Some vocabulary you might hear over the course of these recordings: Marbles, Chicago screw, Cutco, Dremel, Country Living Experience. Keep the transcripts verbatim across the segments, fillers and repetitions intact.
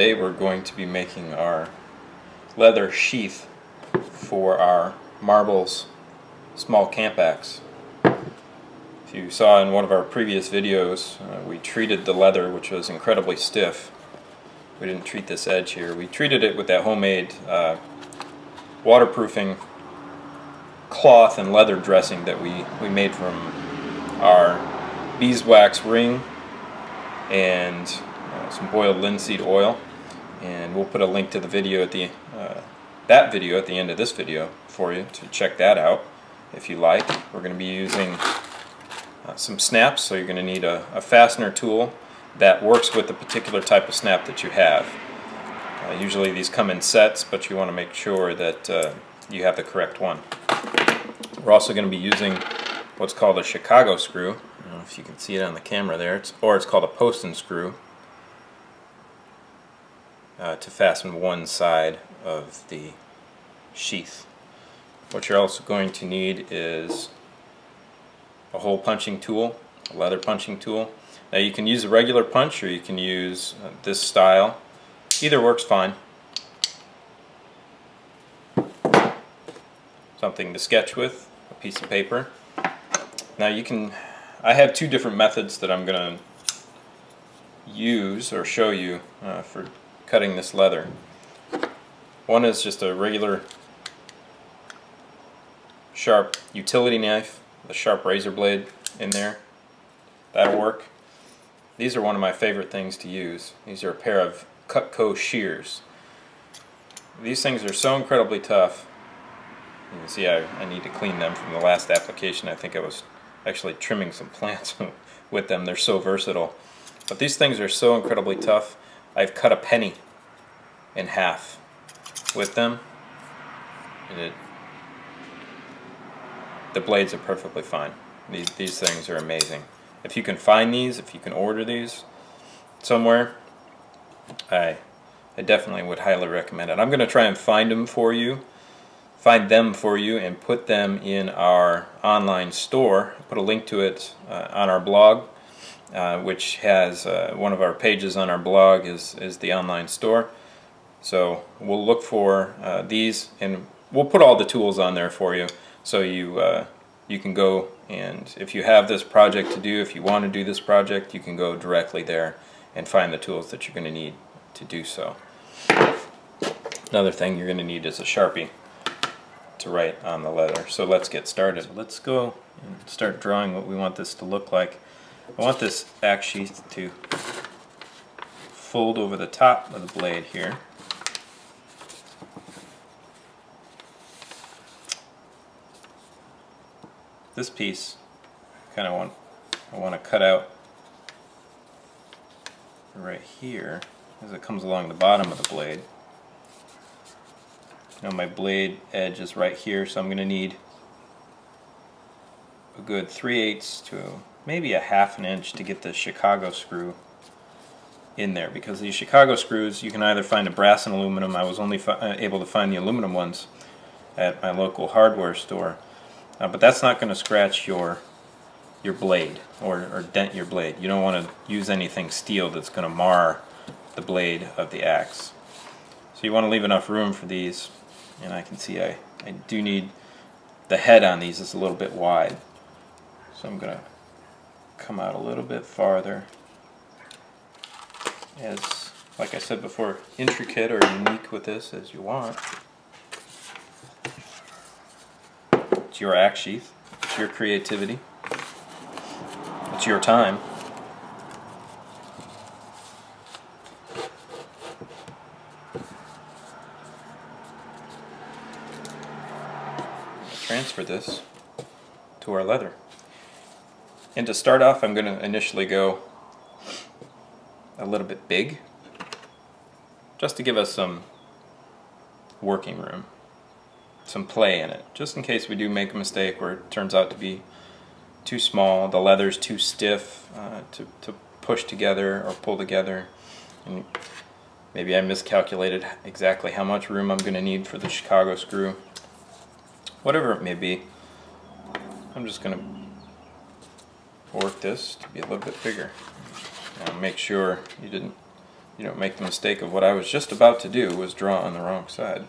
today we're going to be making our leather sheath for our Marbles small camp axe. If you saw in one of our previous videos, uh, we treated the leather, which was incredibly stiff. We didn't treat this edge here. We treated it with that homemade uh, waterproofing cloth and leather dressing that we, we made from our beeswax ring and uh, some boiled linseed oil, and we'll put a link to the video at the uh, that video at the end of this video for you to check that out if you like. We're going to be using uh, some snaps, so you're going to need a, a fastener tool that works with the particular type of snap that you have. Uh, usually these come in sets, but you want to make sure that uh, you have the correct one. We're also going to be using what's called a Chicago screw. I don't know if you can see it on the camera there, it's, or it's called a post and screw, uh, to fasten one side of the sheath. What you're also going to need is a hole punching tool, a leather punching tool. Now you can use a regular punch or you can use uh, this style. Either works fine. Something to sketch with, a piece of paper. Now you can, I have two different methods that I'm going to use or show you uh, for cutting this leather. One is just a regular sharp utility knife, the sharp razor blade in there. That'll work. These are one of my favorite things to use. These are a pair of Cutco shears. These things are so incredibly tough. You can see I, I need to clean them from the last application. I think I was actually trimming some plants with them. They're so versatile. But these things are so incredibly tough. I've cut a penny in half with them. And it, the blades are perfectly fine. These, these things are amazing. If you can find these, if you can order these somewhere, I, I definitely would highly recommend it. I'm going to try and find them for you, find them for you, and put them in our online store. Put a link to it uh, on our blog, uh, which has uh, one of our pages on our blog is is the online store. So we'll look for uh, these, and we'll put all the tools on there for you, so you uh, you can go. And if you have this project to do, if you want to do this project, you can go directly there and find the tools that you're going to need to do so. Another thing you're going to need is a Sharpie to write on the leather. So let's get started. So let's go and start drawing what we want this to look like. I want this axe sheath to fold over the top of the blade here. This piece, kind of want I want to cut out right here as it comes along the bottom of the blade. Now my blade edge is right here, so I'm going to need a good three eighths to maybe a half an inch to get the Chicago screw in there, because these Chicago screws you can either find a brass and aluminum. I was only able to find the aluminum ones at my local hardware store. Uh, but that's not going to scratch your your blade or, or dent your blade. You don't want to use anything steel that's going to mar the blade of the axe. So you want to leave enough room for these, and I can see I, I do need the head on these is a little bit wide. So I'm going to come out a little bit farther. As, like I said before, intricate or unique with this as you want. It's your axe sheath, it's your creativity, it's your time. Transfer this to our leather. And to start off, I'm going to initially go a little bit big, just to give us some working room, some play in it, just in case we do make a mistake where it turns out to be too small, the leather's too stiff uh, to, to push together or pull together, and maybe I miscalculated exactly how much room I'm going to need for the Chicago screw. Whatever it may be, I'm just going to work this to be a little bit bigger. Now make sure you didn't you don't make the mistake of what I was just about to do was draw on the wrong side.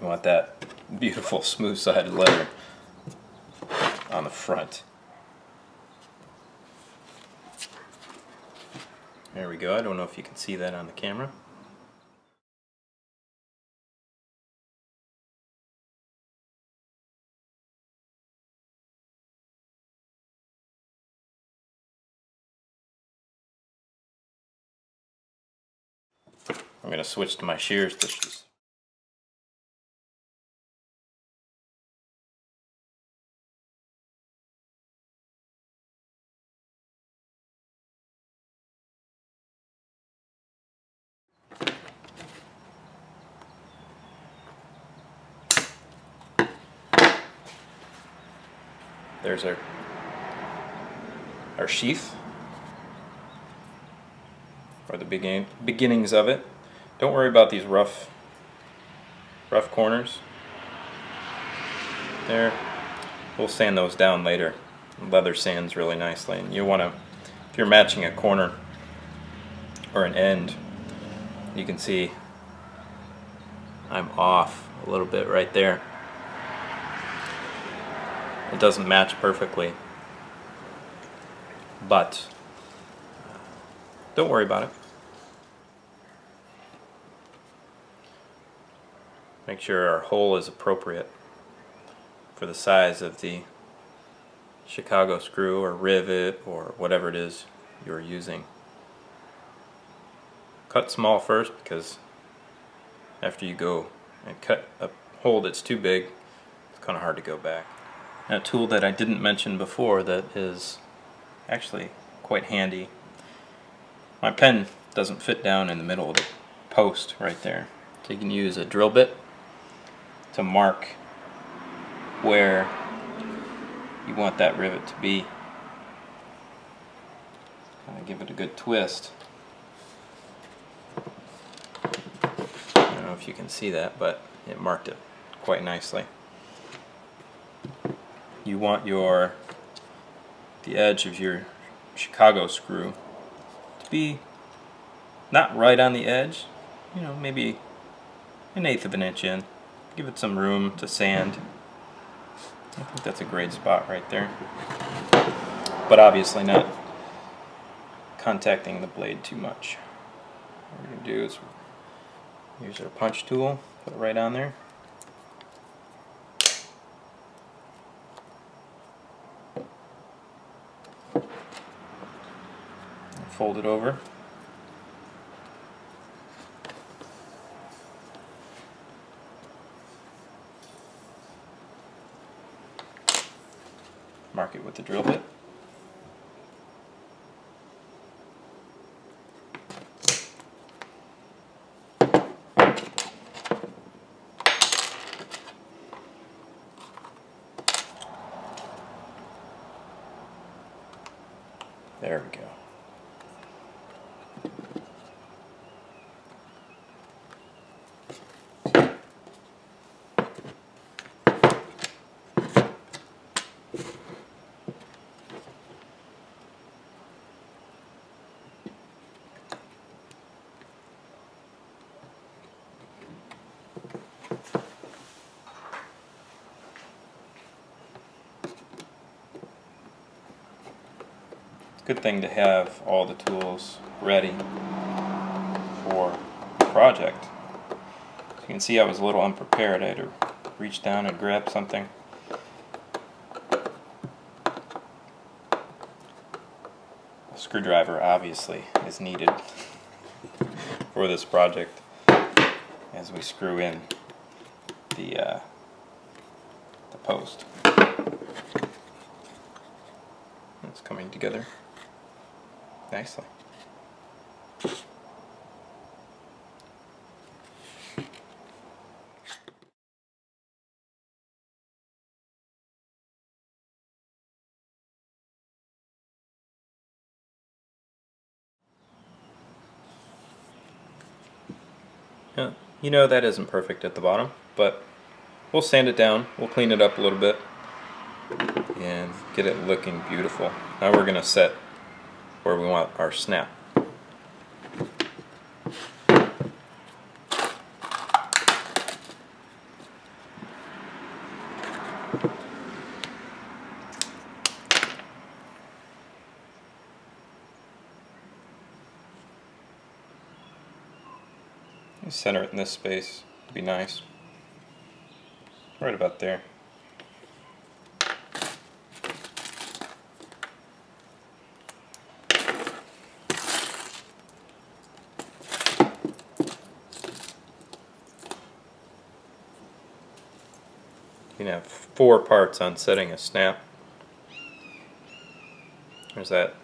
You want that beautiful smooth sided leather on the front. There we go. I don't know if you can see that on the camera. I'm going to switch to my shears to just There's our, our sheath, or the begin, beginnings of it. Don't worry about these rough, rough corners. There, we'll sand those down later. Leather sands really nicely, and you want to, if you're matching a corner or an end, you can see I'm off a little bit right there. It doesn't match perfectly, but don't worry about it. Make sure our hole is appropriate for the size of the Chicago screw or rivet or whatever it is you're using. Cut small first, because after you go and cut a hole that's too big, it's kind of hard to go back. A tool that I didn't mention before that is actually quite handy. My pen doesn't fit down in the middle of the post right there, so you can use a drill bit to mark where you want that rivet to be. Kind of give it a good twist. I don't know if you can see that, but it marked it quite nicely. You want your the edge of your Chicago screw to be not right on the edge, you know, maybe an eighth of an inch in. Give it some room to sand. I think that's a great spot right there. But obviously not contacting the blade too much. What we're going to do is use our punch tool, put it right on there. Fold it over. Mark it with the drill bit. There we go. Good thing to have all the tools ready for the project. As you can see, I was a little unprepared. I had to reach down and grab something. A screwdriver obviously is needed for this project as we screw in the, uh, the post. It's coming together nicely. Yeah, you know, that isn't perfect at the bottom, but we'll sand it down, we'll clean it up a little bit and get it looking beautiful. Now we're going to set where we want our snap. Center it in this space. It'd be nice. Right about there. You can have four parts on setting a snap. There's that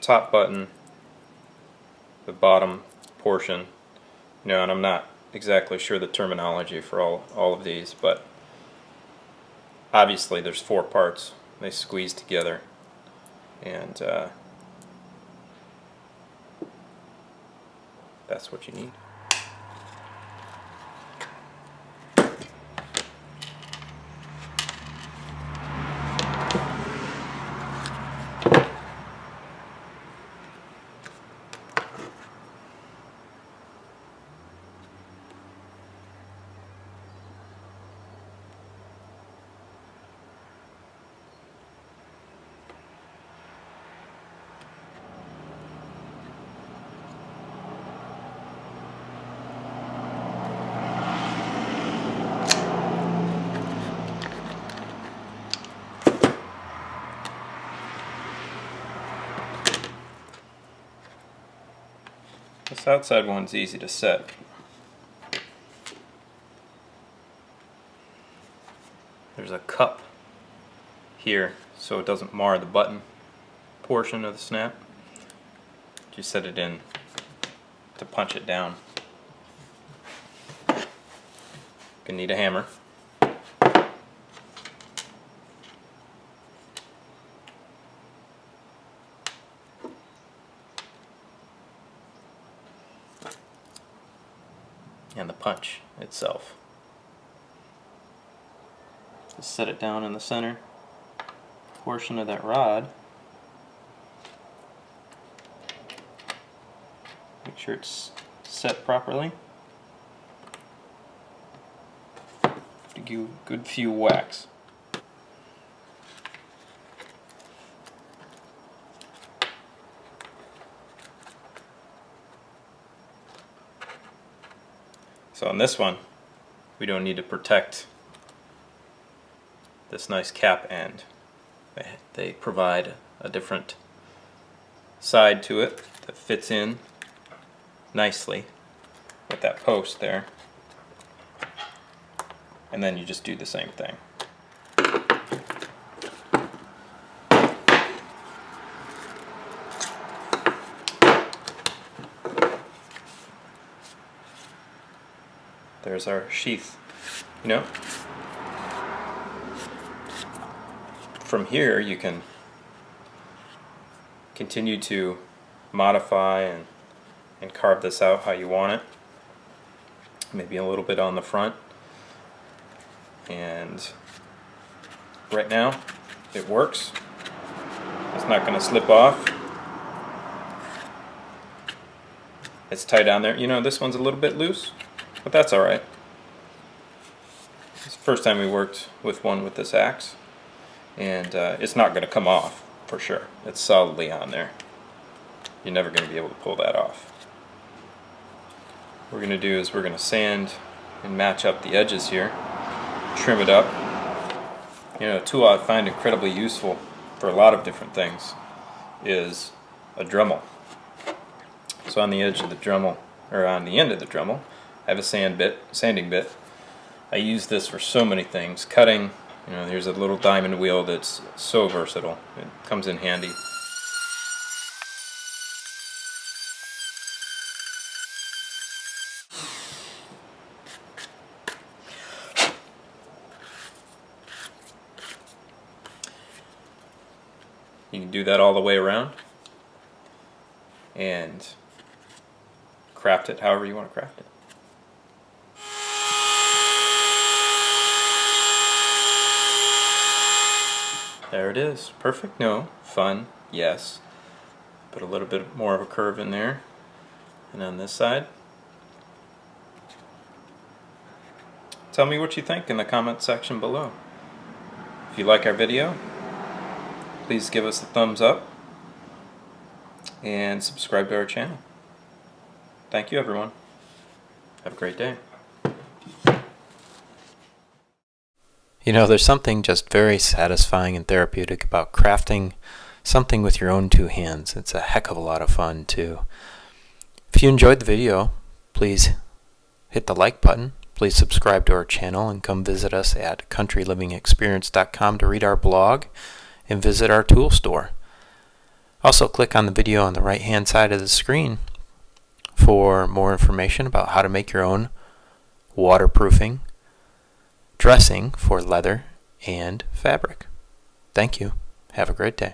top button, the bottom portion, you know, and I'm not exactly sure the terminology for all, all of these, but obviously there's four parts. They squeeze together, and uh, that's what you need. This outside one's easy to set. There's a cup here so it doesn't mar the button portion of the snap. Just set it in to punch it down. Gonna need a hammer. And the punch itself. Just set it down in the center portion of that rod. Make sure it's set properly. To give a good few whacks. So on this one, we don't need to protect this nice cap end. They provide a different side to it that fits in nicely with that post there. And then you just do the same thing. There's our sheath, you know. From here you can continue to modify and, and carve this out how you want it. Maybe a little bit on the front. And right now it works. It's not going to slip off. It's tight on there. You know, this one's a little bit loose. But that's alright. It's the first time we worked with one with this axe, and uh, it's not going to come off for sure. It's solidly on there. You're never going to be able to pull that off. What we're going to do is we're going to sand and match up the edges here, trim it up. You know, a tool I find incredibly useful for a lot of different things is a Dremel. So on the edge of the Dremel, or on the end of the Dremel, I have a sand bit, sanding bit. I use this for so many things. Cutting, you know, there's a little diamond wheel that's so versatile. It comes in handy. You can do that all the way around and craft it however you want to craft it. There it is. Perfect? No. Fun? Yes. Put a little bit more of a curve in there. And on this side. Tell me what you think in the comment section below. If you like our video, please give us a thumbs up and subscribe to our channel. Thank you, everyone. Have a great day. You know, there's something just very satisfying and therapeutic about crafting something with your own two hands. It's a heck of a lot of fun, too. If you enjoyed the video, please hit the like button. Please subscribe to our channel and come visit us at country living experience dot com to read our blog and visit our tool store. Also, click on the video on the right-hand side of the screen for more information about how to make your own waterproofing dressing for leather and fabric. Thank you. Have a great day.